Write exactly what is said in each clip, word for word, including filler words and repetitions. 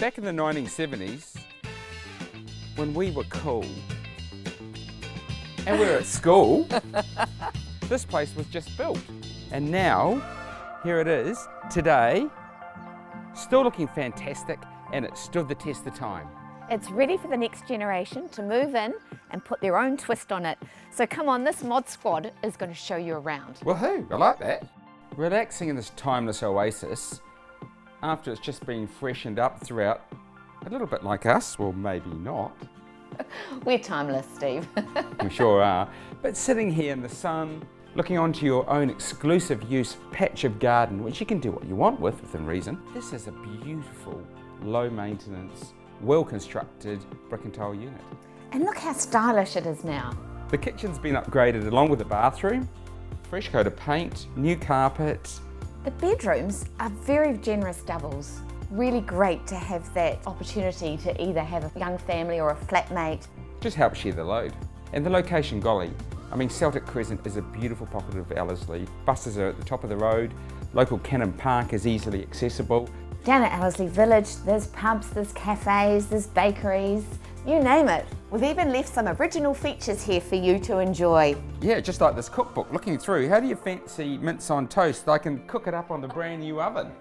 Back in the nineteen seventies, when we were cool, and we were at school, this place was just built. And now, here it is, today, still looking fantastic, and it stood the test of time. It's ready for the next generation to move in and put their own twist on it. So come on, this mod squad is going to show you around. Woohoo, I like that. Relaxing in this timeless oasis, after it's just been freshened up throughout, a little bit like us, well maybe not. We're timeless, Steve. We sure are. But sitting here in the sun, looking onto your own exclusive use patch of garden, which you can do what you want with, within reason. This is a beautiful, low maintenance, well-constructed brick and tile unit. And look how stylish it is now. The kitchen's been upgraded along with the bathroom, fresh coat of paint, new carpet. The bedrooms are very generous doubles. Really great to have that opportunity to either have a young family or a flatmate. Just help share the load. And the location, golly, I mean Celtic Crescent is a beautiful pocket of Ellerslie. Buses are at the top of the road, local Cannon Park is easily accessible. Down at Ellerslie Village, there's pubs, there's cafes, there's bakeries, you name it. We've even left some original features here for you to enjoy. Yeah, just like this cookbook, looking through, how do you fancy mince on toast? I can cook it up on the brand new oven.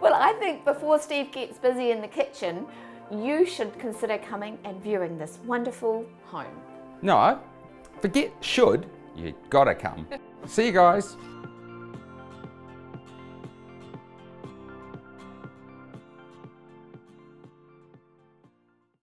Well, I think before Steve gets busy in the kitchen, you should consider coming and viewing this wonderful home. No, forget should, you gotta come. See you guys.